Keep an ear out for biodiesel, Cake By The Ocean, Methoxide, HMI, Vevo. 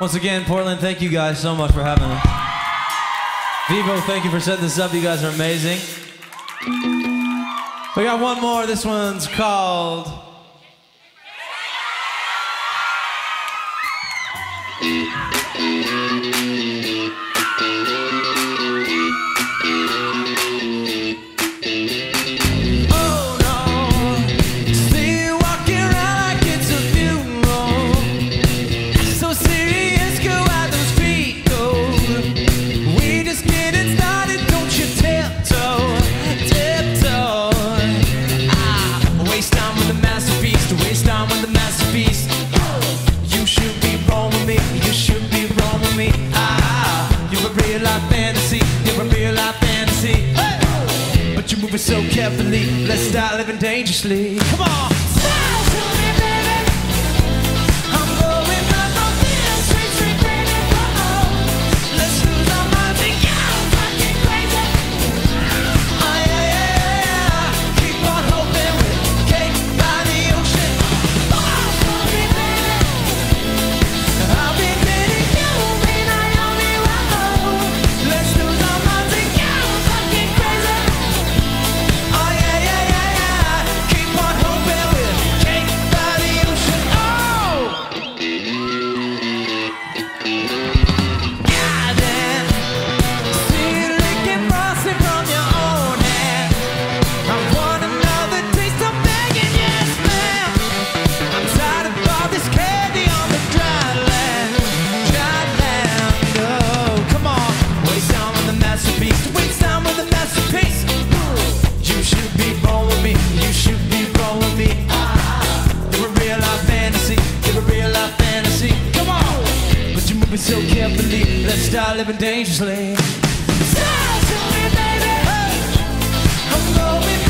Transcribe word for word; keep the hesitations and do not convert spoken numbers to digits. Once again, Portland, thank you guys so much for having us. Vevo, thank you for setting this up. You guys are amazing. We got one more. This one's called... So carefully, let's start living dangerously. Come on! Smile to me, baby. I'm going up on this street, street, baby. Uh-oh. Let's lose our minds and go fucking crazy. Oh, yeah, yeah, yeah. Keep on hoping with cake by the ocean. Smile to me, baby. I'll be meeting you when I only want. Let's lose our minds and go fucking crazy. So carefully, let's start living dangerously. Smile to me, baby. Hey. I'm going.